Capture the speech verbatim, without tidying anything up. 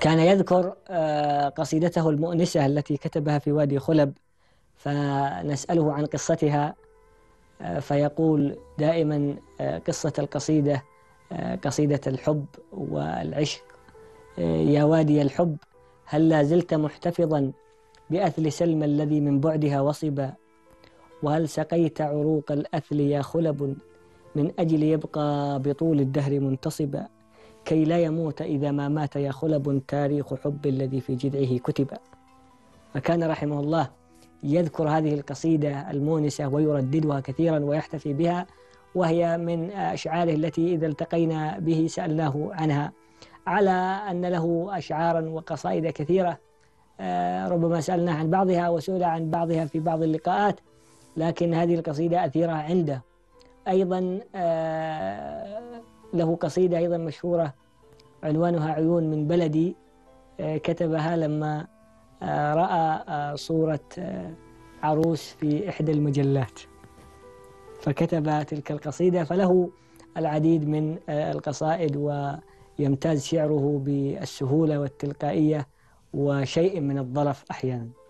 كان يذكر قصيدته المؤنسة التي كتبها في وادي خلب، فنسأله عن قصتها فيقول دائما قصة القصيدة قصيدة الحب والعشق. يا وادي الحب هل لا زلت محتفظا بأثل سلمى الذي من بعدها وصبا، وهل سقيت عروق الأثل يا خلب من أجل يبقى بطول الدهر منتصبا، كي لا يموت إذا ما مات يا خلب تاريخ حب الذي في جذعه كتبا. فكان رحمه الله يذكر هذه القصيدة المؤنسة ويرددها كثيرا ويحتفي بها، وهي من أشعاره التي إذا التقينا به سألناه عنها، على أن له أشعارا وقصائد كثيرة، ربما سألناه عن بعضها وسئل عن بعضها في بعض اللقاءات، لكن هذه القصيدة أثيرة عنده. أيضا له قصيدة أيضا مشهورة عنوانها عيون من بلدي، كتبها لما رأى صورة عروس في إحدى المجلات فكتب تلك القصيدة. فله العديد من القصائد ويمتاز شعره بالسهولة والتلقائية وشيء من الظرف أحيانا.